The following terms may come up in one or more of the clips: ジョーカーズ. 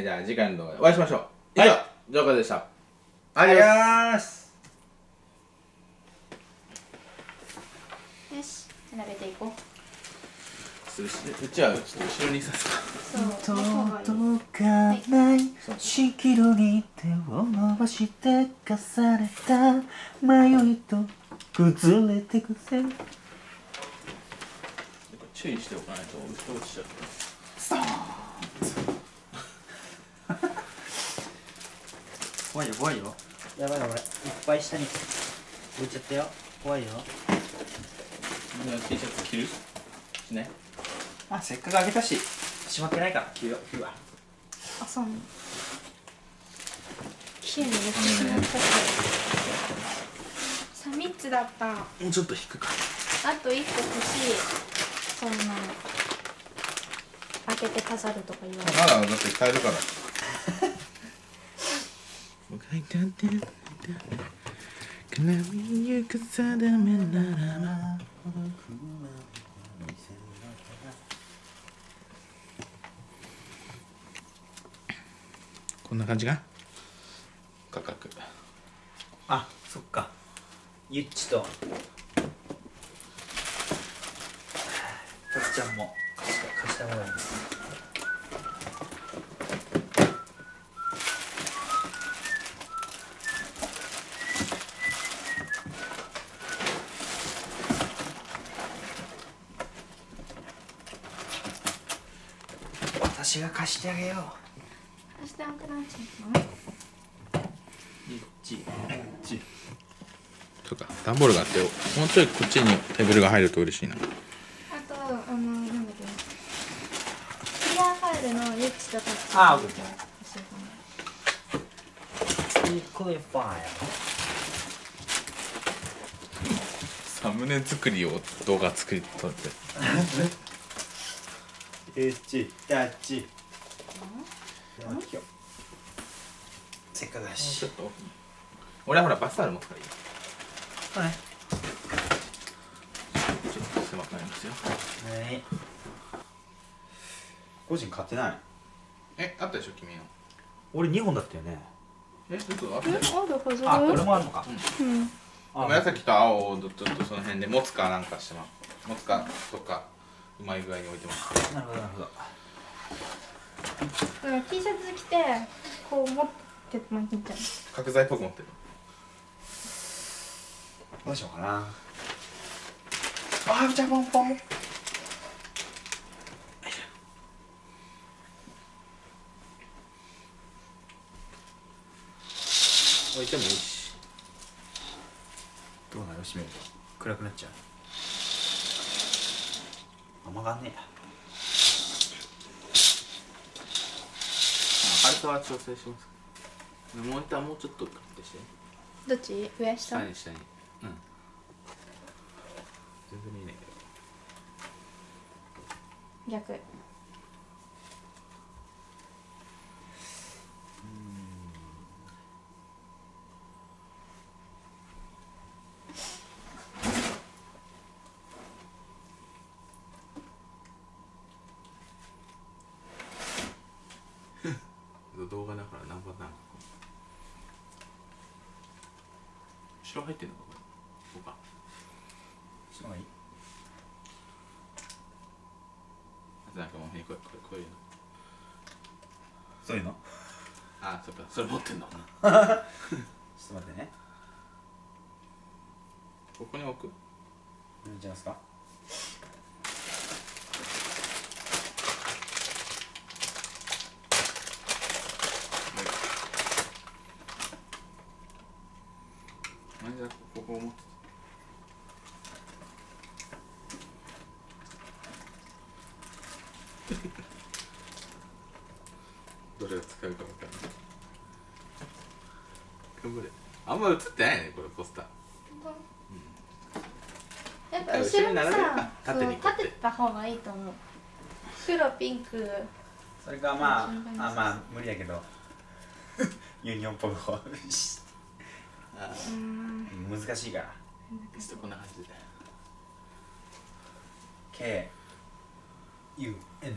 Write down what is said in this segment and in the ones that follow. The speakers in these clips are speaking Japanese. じゃあ次回の動画でお会いしましょう。以上、ジョーカーでした。ありがとうございます。よし、並べていこう。うちはちょっと後ろにさすか。届かない4キロに手を伸ばしてかされた迷いと崩れてくせ。注意しておかないと落ちちゃう。ストーン。怖いよ怖いよ。やばいよ俺。いっぱい下に置いちゃったよ。怖いよ。じゃあ T シャツ着る？しない？あ、せっかくあげたし、しまってないから、着よう、着るわ。あ、そうね。きれいにめっちゃしまっちゃった。さ、3つだった。もうちょっと引くか。あと1個欲しい。そんなの。開けて飾るとか言わない。まだ、だって買えるから。僕が言ってるんだ。鏡に行く定めならば。こんな感じが価格。あ、そっか。ゆっちとたくちゃんも貸したもらいます。私が貸してあげよう。そしてアンクランチの1、そうか、段ボールがあってもうちょいこっちにテーブルが入ると嬉しいな。あとなんだっけ、クリアファイルのリッチとタッチ。ああ、OK。クリアファイル。サムネ作りを動画作り撮って。リッチタッチ。せっかくだし、ちょっと俺はほらバスタオル持つからいい。はい、ちょっと狭くなりますよ。はい、個人買ってない。え、あったでしょ君の。俺2本だったよね。え、ちょっとあったよ。あ、これもあるのか。うん、紫と青をちょっとその辺で持つかなんかしてます。持つかとかうまい具合に置いてます。なるほどなるほど。うん、T シャツ着てこう持ってまいんちゃう。角材っぽく持ってる。どうしようかな。あー、じゃあポンポン。よいしょ。置いてもいいし。どうなる？閉めると暗くなっちゃう。あんまがんねえや。あとは調整します。モニターもうちょっとカットして。どっち？上下？下に下に。うん、全然見えないけど逆。うん動画だから何パターン。後ろ入ってんのかこれ。そうか。すごい。なんかもうね、こういうの。そういうの？ああ、そっか、それ持ってんの。ちょっと待ってね。ここに置く。いいんじゃないですか。どれを使うか分かんない。頑張れ。あんま映ってないねこれポスター。やっぱ後ろにさ、立てた方がいいと思う。黒ピンク。それかまあ無理だけどユニオンっぽく。難しいから。ちょっとこんな感じで。K U N。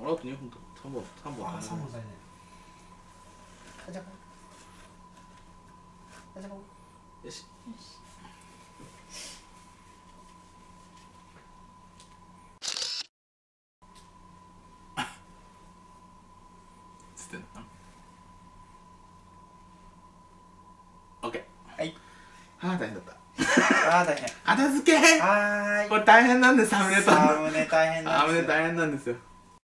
俺あと2本取った。3本。あ、3本だね。ガチャポン。ガチャポン。よし。よし。つってな。オッケー。はい。ああ、大変だった。あー大変、片付け、これ大変なんです。サムネ大変なんですよ。